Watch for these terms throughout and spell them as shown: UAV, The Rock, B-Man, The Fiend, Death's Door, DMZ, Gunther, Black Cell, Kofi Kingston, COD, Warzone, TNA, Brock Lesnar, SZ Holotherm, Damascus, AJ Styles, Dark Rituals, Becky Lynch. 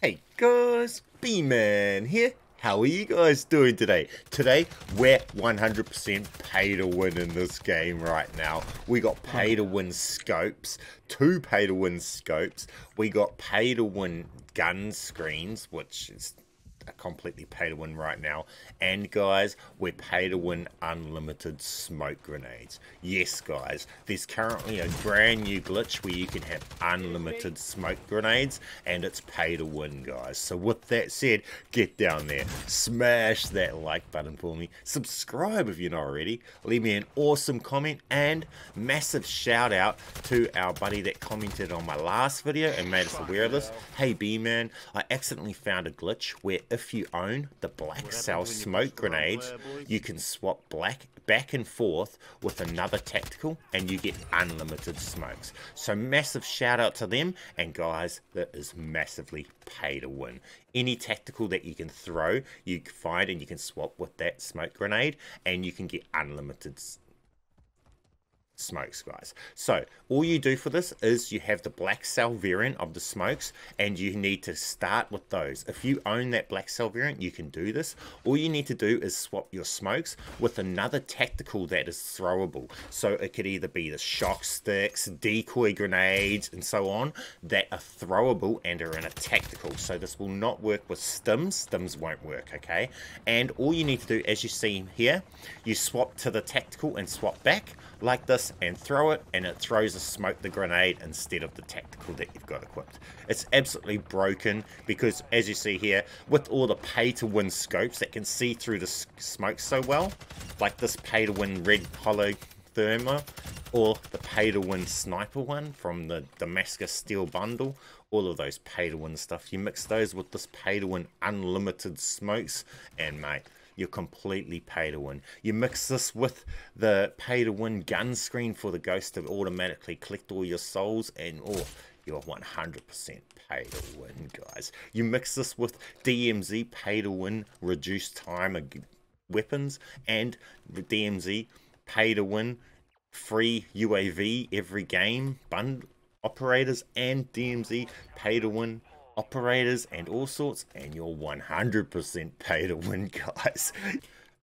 Hey guys, B-Man here. How are you guys doing today? Today we're 100% pay to win in this game right now. We got pay to win scopes, two pay to win scopes. We got pay to win gun screens, which is completely pay to win right now. And guys, we're pay to win unlimited smoke grenades. Yes guys, there's currently a brand new glitch where you can have unlimited smoke grenades and it's pay to win guys. So with that said, get down there, smash that like button for me, subscribe if you're not already, leave me an awesome comment, and massive shout out to our buddy that commented on my last video and made us aware of this. Hey B-Man, I accidentally found a glitch where if you own the Black Cell smoke grenades, you can swap black back and forth with another tactical and you get unlimited smokes. So massive shout out to them, and guys, that is massively pay to win. Any tactical that you can throw, you find and you can swap with that smoke grenade and you can get unlimited smokes guys. So all you do for this is you have the Black Cell variant of the smokes and you need to start with those. If you own that Black Cell variant, you can do this. All you need to do is swap your smokes with another tactical that is throwable, so it could either be the shock sticks, decoy grenades and so on that are throwable and are in a tactical. So this will not work with stims won't work, okay? And all you need to do, as you see here, you swap to the tactical and swap back like this and throw it, and it throws a smoke, the grenade, instead of the tactical that you've got equipped. It's absolutely broken because, as you see here, with all the pay to win scopes that can see through the smoke so well, like this pay to win red holotherm or the pay to win sniper one from the Damascus steel bundle, all of those pay to win stuff, you mix those with this pay to win unlimited smokes and mate, you're completely pay to win. You mix this with the pay to win gun screen for the ghost to automatically collect all your souls and oh, you're 100% pay to win guys. You mix this with DMZ pay to win reduced time weapons and DMZ pay to win free UAV every game bundle operators and DMZ pay to win operators and all sorts, and you're 100% pay to win guys.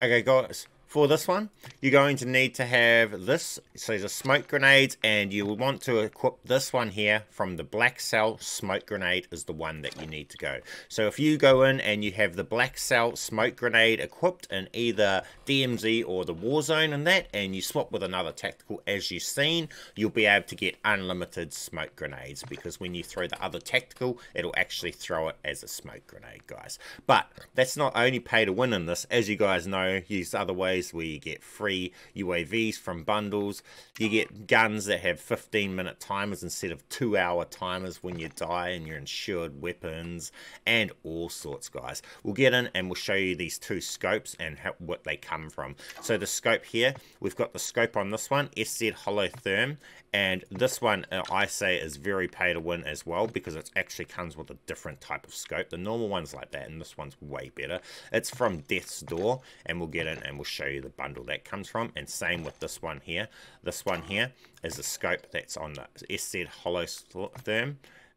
Okay guys, for this one you're going to need to have this, so the smoke grenades, and you will want to equip this one here from the Black Cell smoke grenade is the one that you need to go. So if you go in and you have the Black Cell smoke grenade equipped in either DMZ or the Warzone and that, and you swap with another tactical as you've seen, you'll be able to get unlimited smoke grenades, because when you throw the other tactical it'll actually throw it as a smoke grenade guys. But that's not only pay to win in this, as you guys know, there's other ways where you get free UAVs from bundles, you get guns that have 15-minute timers instead of 2-hour timers when you die, and your insured weapons and all sorts guys. We'll get in and we'll show you these two scopes and how, what they come from. So the scope here, we've got the scope on this one, SZ Holotherm, and this one I say is very pay to win as well, because it actually comes with a different type of scope. The normal one's like that and this one's way better. It's from Death's Door, and we'll get in and we'll show you the bundle that comes from, and same with this one here. This one here is a scope that's on the SZ Holotherm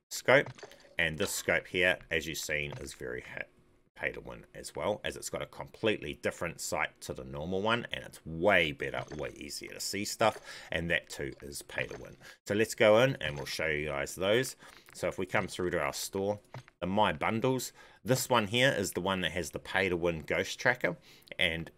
scope, and this scope here, as you've seen, is very pay to win as well, as it's got a completely different sight to the normal one and it's way better, way easier to see stuff, and that too is pay to win. So let's go in and we'll show you guys those. So if we come through to our store, the My Bundles, this one here is the one that has the pay to win ghost tracker, and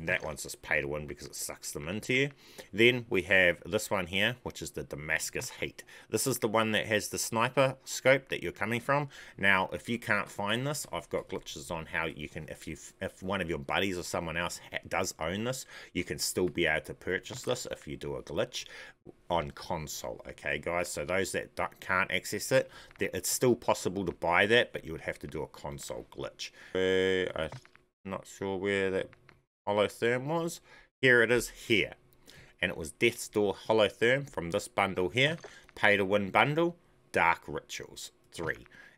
that one's just pay to win because it sucks them into you. Then we have this one here, which is the Damascus Heat. This is the one that has the sniper scope that you're coming from. Now if you can't find this, I've got glitches on how you can, if one of your buddies or someone else does own this, you can still be able to purchase this if you do a glitch on console, okay guys? So those that can't access it, it's still possible to buy that, but you would have to do a console glitch. I'm not sure where that Holotherm was. Here it is here, and it was Death's Door Holotherm from this bundle here, pay to win bundle Dark Rituals 3,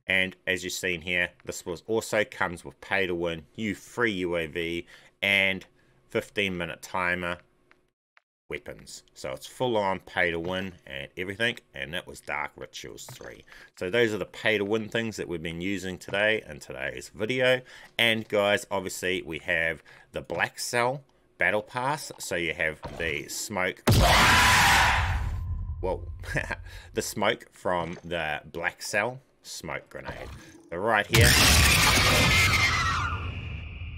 and as you've seen here, this was also comes with pay to win free UAV and 15-minute timer weapons. So it's full on pay to win and everything, and that was Dark Rituals 3. So those are the pay to win things that we've been using today in today's video. And guys, obviously we have the Black Cell battle pass, so you have the smoke the smoke from the Black Cell smoke grenade. So right here,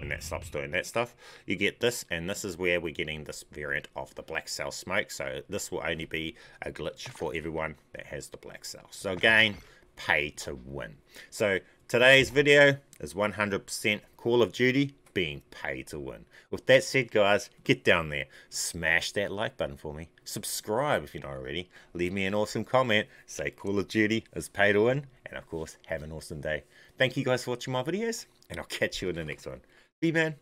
when that stops doing that stuff, you get this, and this is where we're getting this variant of the Black Cell smoke. So this will only be a glitch for everyone that has the Black Cell. So again, pay to win. So today's video is 100% Call of Duty being paid to win. With that said, guys, get down there, smash that like button for me, subscribe if you're not already, leave me an awesome comment, say Call of Duty is pay to win, and of course, have an awesome day. Thank you guys for watching my videos, and I'll catch you in the next one. B-Man.